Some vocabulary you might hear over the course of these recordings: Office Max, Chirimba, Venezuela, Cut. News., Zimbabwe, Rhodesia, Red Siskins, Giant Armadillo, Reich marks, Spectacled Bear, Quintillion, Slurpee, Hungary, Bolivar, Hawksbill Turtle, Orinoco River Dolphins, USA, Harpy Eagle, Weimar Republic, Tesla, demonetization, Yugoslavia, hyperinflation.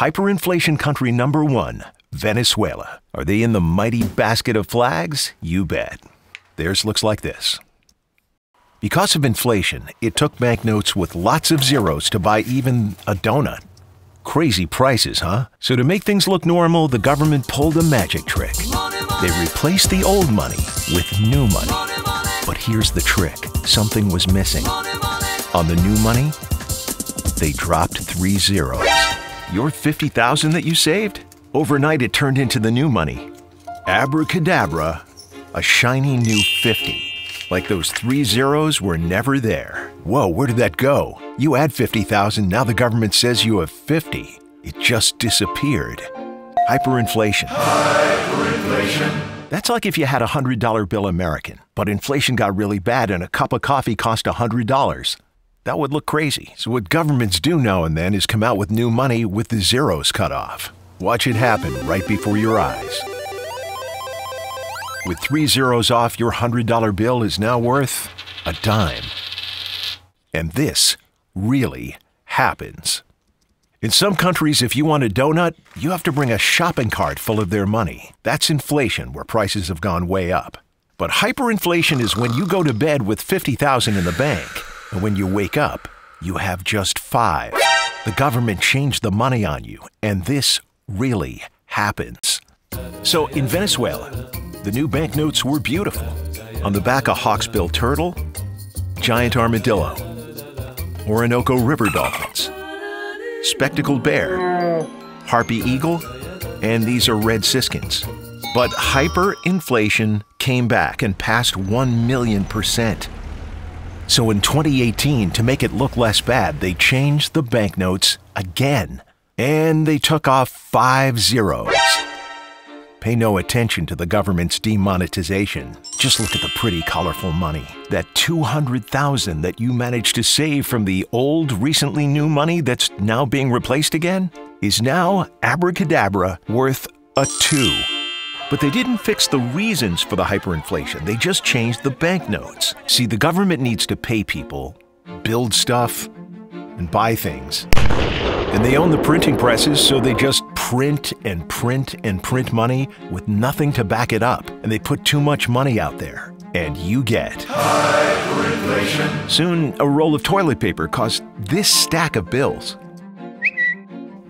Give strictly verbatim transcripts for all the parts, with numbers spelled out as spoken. Hyperinflation country number one, Venezuela. Are they in the mighty basket of flags? You bet. Theirs looks like this. Because of inflation, it took banknotes with lots of zeros to buy even a donut. Crazy prices, huh? So to make things look normal, the government pulled a magic trick. They replaced the old money with new money. But here's the trick. Something was missing. On the new money, they dropped three zeros. Your fifty thousand dollars that you saved? Overnight, it turned into the new money. Abracadabra, a shiny new fifty. Like those three zeros were never there. Whoa, where did that go? You add fifty thousand, now the government says you have fifty. It just disappeared. Hyperinflation. Hyperinflation. That's like if you had a one hundred dollar bill American, but inflation got really bad and a cup of coffee cost one hundred dollars. That would look crazy. So what governments do now and then is come out with new money with the zeros cut off. Watch it happen right before your eyes. With three zeros off, your one hundred dollar bill is now worth a dime. And this really happens. In some countries, if you want a donut, you have to bring a shopping cart full of their money. That's inflation, where prices have gone way up. But hyperinflation is when you go to bed with fifty thousand dollars in the bank, and when you wake up, you have just five. The government changed the money on you, and this really happens. So in Venezuela, the new banknotes were beautiful. On the back, a Hawksbill Turtle, Giant Armadillo, Orinoco River Dolphins, Spectacled Bear, Harpy Eagle, and these are Red Siskins. But hyperinflation came back and passed one million percent. So in twenty eighteen, to make it look less bad, they changed the banknotes again. And they took off five zeros. Pay no attention to the government's demonetization. Just look at the pretty, colorful money. That two hundred thousand dollars that you managed to save from the old, recently new money that's now being replaced again is now, abracadabra, worth a two. But they didn't fix the reasons for the hyperinflation. They just changed the banknotes. See, the government needs to pay people, build stuff, and buy things. And they own the printing presses, so they just print and print and print money with nothing to back it up. And they put too much money out there. And you get hyperinflation. Soon, a roll of toilet paper costs this stack of bills.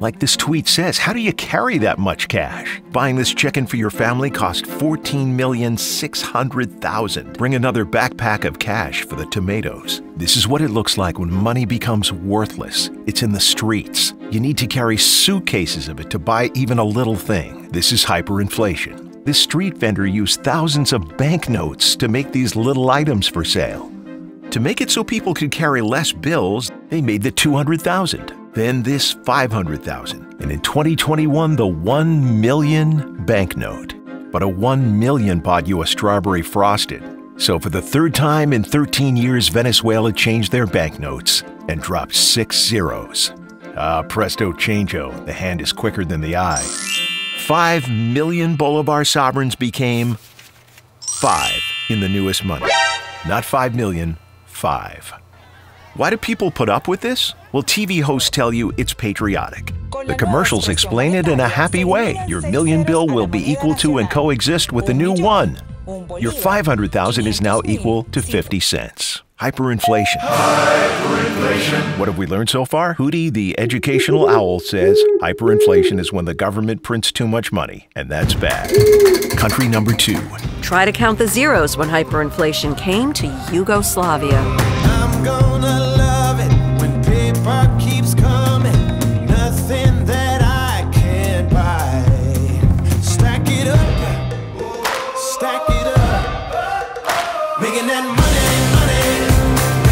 Like this tweet says, how do you carry that much cash? Buying this chicken for your family cost fourteen million six hundred thousand dollars. Bring another backpack of cash for the tomatoes. This is what it looks like when money becomes worthless. It's in the streets. You need to carry suitcases of it to buy even a little thing. This is hyperinflation. This street vendor used thousands of banknotes to make these little items for sale. To make it so people could carry less bills, they made the two hundred thousand dollars. Then this five hundred thousand dollars, and in twenty twenty-one, the one million banknote. But a one million bought you a strawberry frosted. So for the third time in thirteen years, Venezuela changed their banknotes and dropped six zeros. Ah, presto chango, the hand is quicker than the eye. Five million Bolivar sovereigns became five in the newest money. Not five million, five. Why do people put up with this? Well, T V hosts tell you it's patriotic. The commercials explain it in a happy way. Your million bill will be equal to and coexist with the new one. Your five hundred thousand dollars is now equal to fifty cents. Hyperinflation. Hyperinflation. What have we learned so far? Hootie the educational owl says hyperinflation is when the government prints too much money, and that's bad. Country number two. Try to count the zeros when hyperinflation came to Yugoslavia. I'm gonna love it when paper keeps coming. Nothing that I can't buy. Stack it up, stack it up. Making that money, money,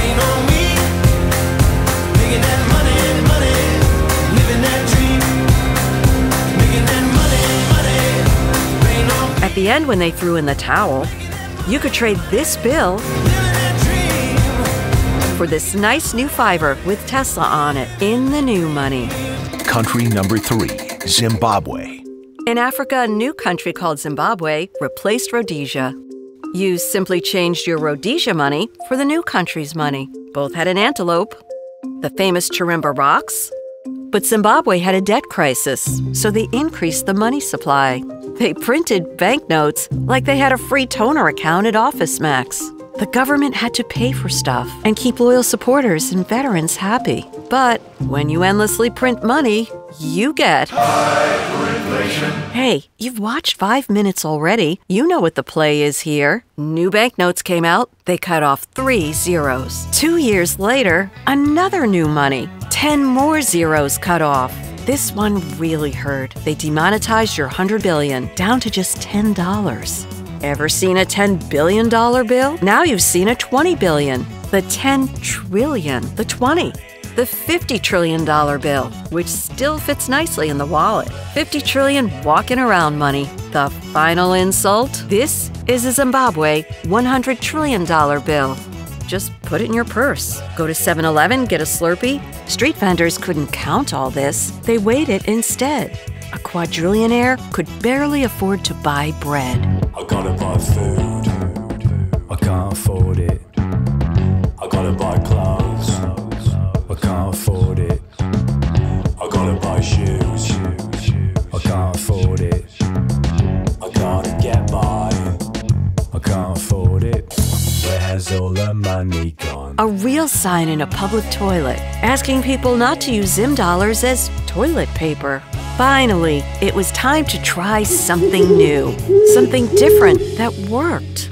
ain't on me. Making that money, money, living that dream. Making that money, money, ain't on me. At the end, when they threw in the towel, you could trade this bill for this nice new fiver with Tesla on it in the new money. Country number three, Zimbabwe. In Africa, a new country called Zimbabwe replaced Rhodesia. You simply changed your Rhodesia money for the new country's money. Both had an antelope, the famous Chirimba rocks, But Zimbabwe had a debt crisis, so they increased the money supply. They printed banknotes like they had a free toner account at Office Max. The government had to pay for stuff and keep loyal supporters and veterans happy. But when you endlessly print money, you get hyperinflation. Hey, you've watched five minutes already. You know what the play is here. New banknotes came out. They cut off three zeros. Two years later, another new money. Ten more zeros cut off. This one really hurt. They demonetized your one hundred billion dollars down to just ten dollars. Ever seen a ten billion dollar bill? Now you've seen a twenty billion dollar, the ten trillion dollar, the twenty, the fifty trillion dollar bill, which still fits nicely in the wallet. fifty trillion walking around money. The final insult? This is a Zimbabwe one hundred trillion dollar bill. Just put it in your purse. Go to seven eleven, get a Slurpee. Street vendors couldn't count all this. They weighed it instead. A quadrillionaire could barely afford to buy bread. I gotta buy food. I can't afford it. I gotta buy clothes. I can't afford it. I gotta buy shoes. I can't afford it. I gotta get by. I can't afford it. Where has all the money gone? A real sign in a public toilet asking people not to use Zim dollars as toilet paper. Finally, it was time to try something new, something different that worked.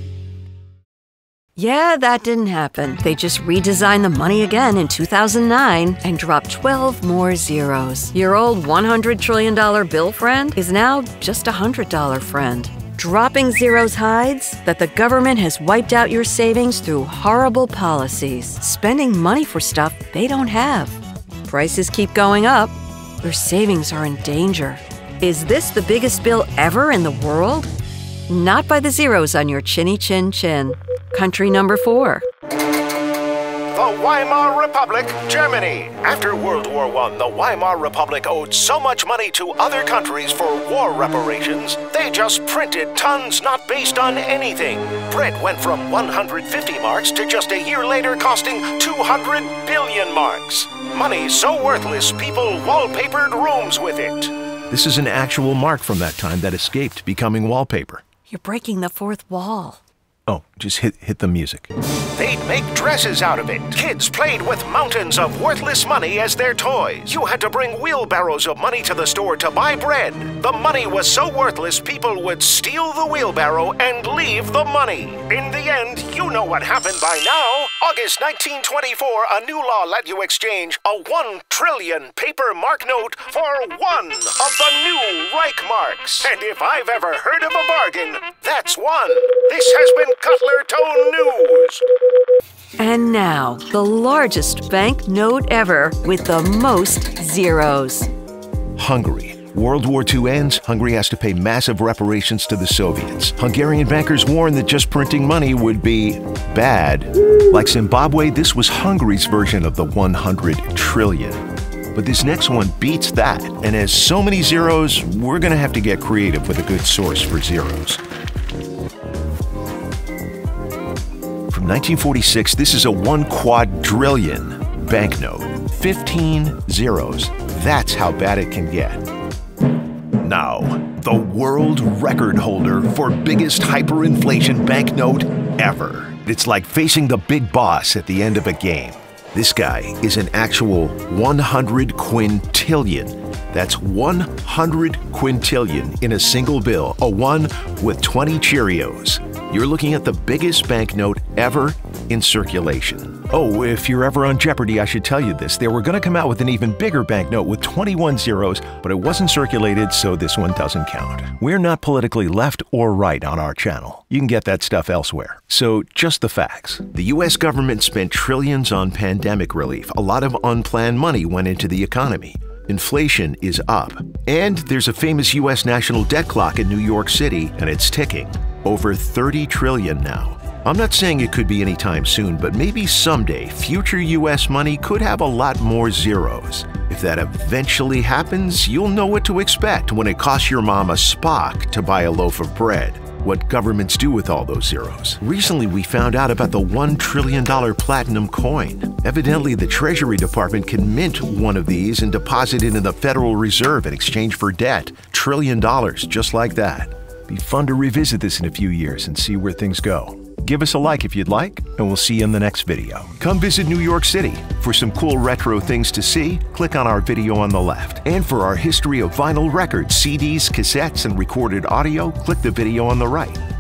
Yeah, that didn't happen. They just redesigned the money again in two thousand nine and dropped twelve more zeros. Your old one hundred trillion dollar bill friend is now just a one hundred dollar friend. Dropping zeros hides that the government has wiped out your savings through horrible policies, spending money for stuff they don't have. Prices keep going up. Your savings are in danger. Is this the biggest bill ever in the world? Not by the zeros on your chinny chin chin. Country number four. The Weimar Republic, Germany. After World War One, the Weimar Republic owed so much money to other countries for war reparations, they just printed tons not based on anything. Bread went from one hundred fifty marks to just a year later costing two hundred billion marks. Money so worthless, people wallpapered rooms with it. This is an actual mark from that time that escaped becoming wallpaper. You're breaking the fourth wall. Oh, just hit, hit the music. They'd make dresses out of it. Kids played with mountains of worthless money as their toys. You had to bring wheelbarrows of money to the store to buy bread. The money was so worthless, people would steal the wheelbarrow and leave the money. In the end, you know what happened by now. August nineteen twenty-four, a new law let you exchange a one trillion paper mark note for one of the new Reich marks. And if I've ever heard of a bargain, that's one. This has been Cut. News. And now, the largest banknote ever with the most zeros. Hungary. World War Two ends, Hungary has to pay massive reparations to the Soviets. Hungarian bankers warned that just printing money would be bad. Like Zimbabwe, this was Hungary's version of the one hundred trillion. But this next one beats that, and as so many zeros, we're gonna have to get creative with a good source for zeros. nineteen forty-six, this is a one quadrillion banknote. fifteen zeros. That's how bad it can get. Now, the world record holder for biggest hyperinflation banknote ever. It's like facing the big boss at the end of a game. This guy is an actual one hundred quintillion. That's one hundred quintillion in a single bill, a one with twenty Cheerios. You're looking at the biggest banknote ever in circulation. Oh, if you're ever on Jeopardy, I should tell you this. They were gonna come out with an even bigger banknote with twenty-one zeros, but it wasn't circulated, so this one doesn't count. We're not politically left or right on our channel. You can get that stuff elsewhere. So just the facts. The U S government spent trillions on pandemic relief. A lot of unplanned money went into the economy. Inflation is up. And there's a famous U S national debt clock in New York City, and it's ticking. Over thirty trillion now. I'm not saying it could be anytime soon, but maybe someday future U S money could have a lot more zeros. If that eventually happens, you'll know what to expect when it costs your mom a Spock to buy a loaf of bread. what governments do with all those zeros. Recently, we found out about the one trillion dollar platinum coin. Evidently, the Treasury Department can mint one of these and deposit it in the Federal Reserve in exchange for debt. Trillion dollars, just like that. Be fun to revisit this in a few years and see where things go. Give us a like if you'd like, and we'll see you in the next video. Come visit New York City. For some cool retro things to see, click on our video on the left. And for our history of vinyl records, C Ds, cassettes, and recorded audio, click the video on the right.